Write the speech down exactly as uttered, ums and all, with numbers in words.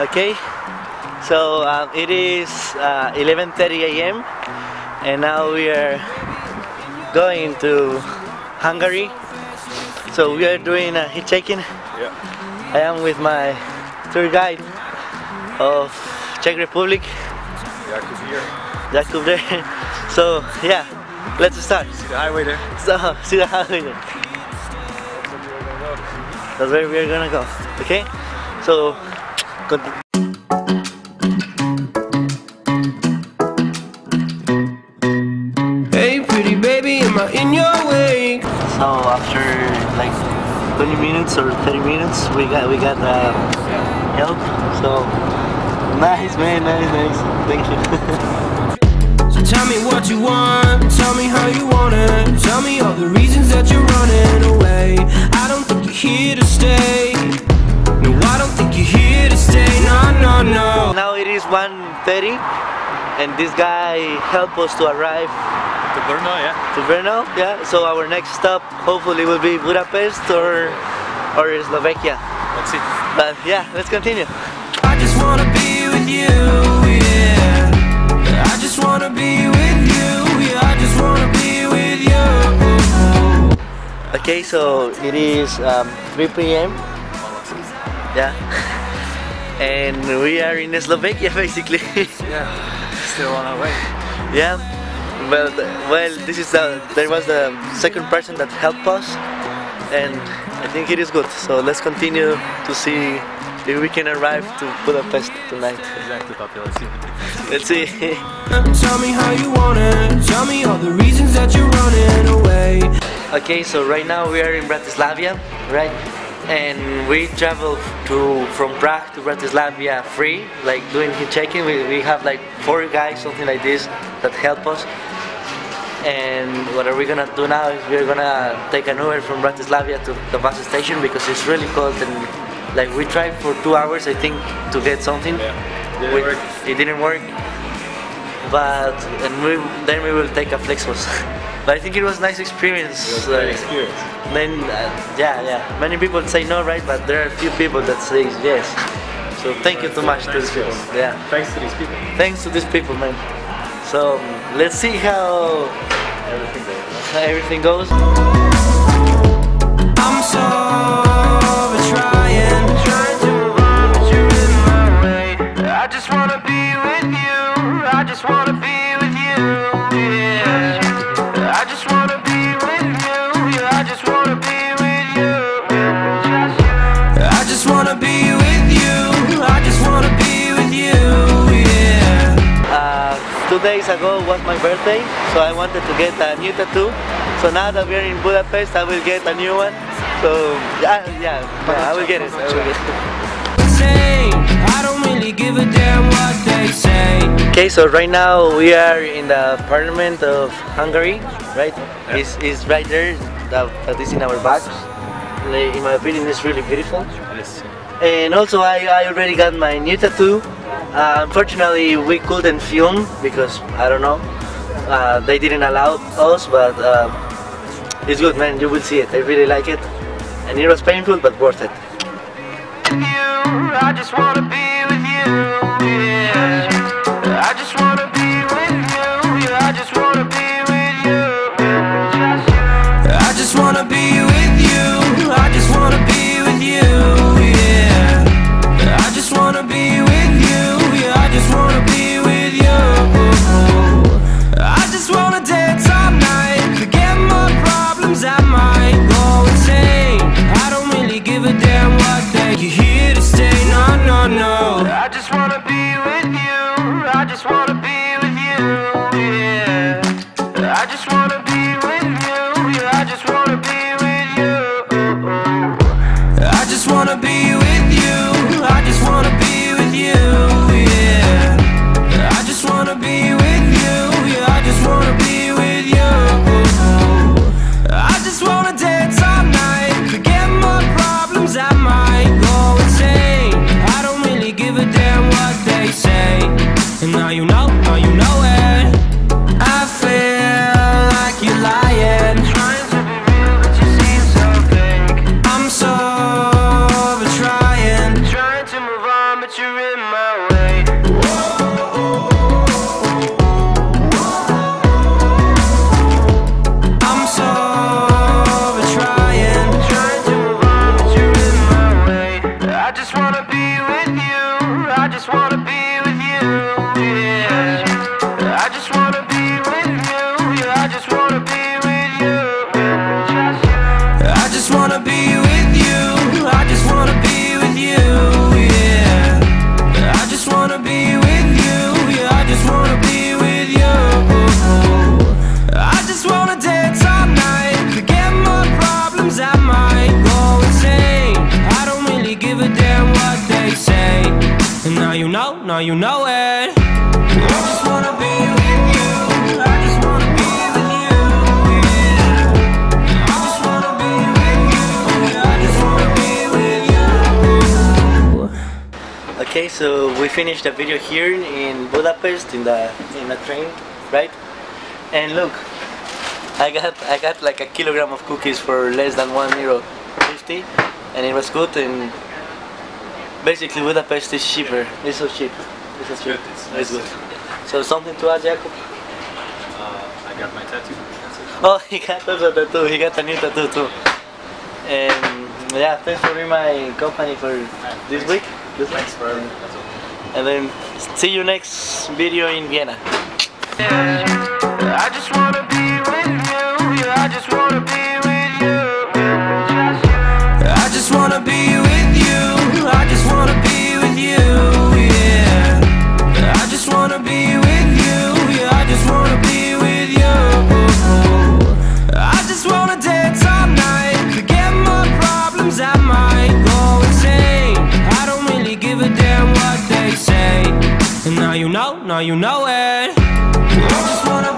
Okay, so um, it is uh, eleven thirty a m and now we are going to Hungary. So we are doing a hitchhiking. Yeah. I am with my tour guide of Czech Republic. Jakub here. Jakub there. So yeah, let's start. See the highway there. So see the highway there. That's where we are gonna go. Okay. So. Continue. Hey pretty baby, am I in your way? So after like twenty minutes or thirty minutes we got we got uh, help. So nice man, nice nice. Thank you. So tell me what you want, tell me how you want it, tell me all the reasons that you're running away. I don't think you're here to stay. No, I don't think you're here to stay, no, no, no. Now it is one thirty and this guy helped us to arrive to Brno, yeah. To Brno, yeah. So our next stop hopefully will be Budapest or or Slovakia. Let's see. But yeah, let's continue. I just wanna be with you, yeah. I just wanna be with you, yeah. I just wanna be with you. Okay, so it is um, three p m Yeah, and we are in Slovakia basically. Yeah, still on our way. Yeah, well, well, this is the there was the second person that helped us, and I think it is good. So let's continue to see if we can arrive to Budapest tonight. Exactly, Papi. Let's see. Let's see. Tell me how you want it. Tell me all the reasons that you're running away. Okay, so right now we are in Bratislava, right? And we travel to from Prague to Bratislava free, like doing hitchhiking. We, we have like four guys, something like this, that help us. And what are we gonna do now is we're gonna take an Uber from Bratislava to the bus station because it's really cold and like we tried for two hours I think to get something. Yeah. Didn't we, work. It didn't work. But and we, then we will take a Flexbus. But I think it was a nice experience. It was a nice experience. Uh, then, uh, yeah, yeah. Many people say no, right? But there are a few people that say yes. So thank you so much to these people. Yeah. Thanks to these people. Thanks to these people, man. So let's see how everything goes. How everything goes. I'm so trying, trying to run, but you're in my way. I just wanna be with you. I just wanna be with you. Yeah. I just wanna be with you, yeah, I just wanna be with you. I just wanna be with you, I just wanna be with you, yeah. Uh, two days ago was my birthday, so I wanted to get a new tattoo. So now that we're in Budapest, I will get a new one. So, uh, yeah, yeah, I will get it, I will get it. I don't really give a damn what they say. Okay, so right now we are in the parliament of Hungary, right? Yeah. It's, it's right there, that, that is in our bags. In my opinion, it's really beautiful. Yes. And also I, I already got my new tattoo. Uh, unfortunately, we couldn't film because, I don't know, uh, they didn't allow us, but uh, it's good, man, you will see it. I really like it. And it was painful, but worth it. I just wanna be with you, yeah. I just wanna be with you, yeah, I just wanna be with you. I just wanna be with you, I just wanna be with you, yeah. I just wanna be with you, yeah, I just wanna be with you. I just wanna dance all night, forget my problems, I might go insane. I don't really give a damn what they, you're here to stay, no, no, no. I just wanna be Now you know it. I just wanna be with you. I just wanna be with you. I just wanna be with you. I just wanna be with you. Okay, so we finished the video here in Budapest in the in the train, right? And look, I got I got like a kilogram of cookies for less than one euro fifty, and it was good. And basically, Budapest is cheaper. Yeah. It's so cheap. It's so cheap. It's, good. it's, it's nice. good. So, something to add, Jakub? Uh, I got my tattoo. Oh, he got also a tattoo. He got a new tattoo too. And yeah, thanks for being my company for this week. This thanks for everything. And then see you next video in Vienna. Yeah, I just wanna be with you. I just wanna be with you. I just wanna be with you. Now you know, now you know it. I just wanna